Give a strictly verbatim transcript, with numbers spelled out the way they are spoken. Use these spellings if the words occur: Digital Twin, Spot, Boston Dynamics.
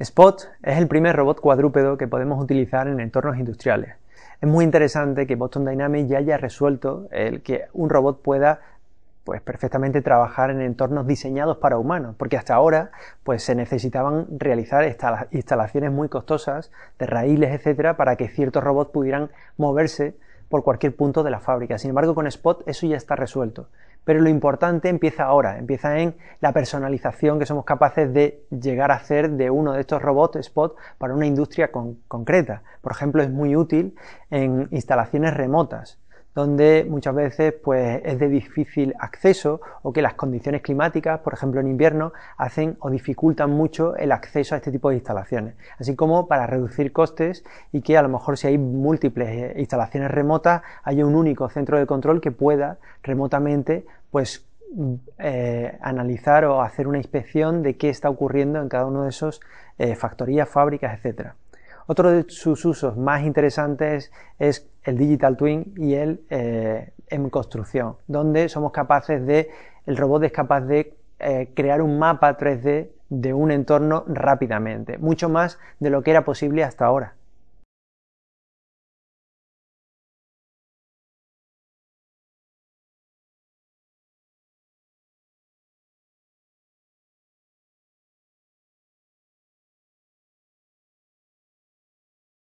Spot es el primer robot cuadrúpedo que podemos utilizar en entornos industriales. Es muy interesante que Boston Dynamics ya haya resuelto el que un robot pueda pues, perfectamente trabajar en entornos diseñados para humanos, porque hasta ahora pues, se necesitaban realizar instalaciones muy costosas de raíles, etcétera, para que ciertos robots pudieran moverse por cualquier punto de la fábrica. Sin embargo, con Spot eso ya está resuelto. Pero lo importante empieza ahora, empieza en la personalización que somos capaces de llegar a hacer de uno de estos robots Spot para una industria con, concreta. Por ejemplo, es muy útil en instalaciones remotas, donde muchas veces pues, es de difícil acceso o que las condiciones climáticas, por ejemplo en invierno, hacen o dificultan mucho el acceso a este tipo de instalaciones. Así como para reducir costes y que a lo mejor si hay múltiples instalaciones remotas, haya un único centro de control que pueda remotamente pues, eh, analizar o hacer una inspección de qué está ocurriendo en cada uno de esos eh, factorías, fábricas, etcétera. Otro de sus usos más interesantes es el Digital Twin y el eh, en construcción, donde somos capaces de, el robot es capaz de eh, crear un mapa tres D de un entorno rápidamente, mucho más de lo que era posible hasta ahora.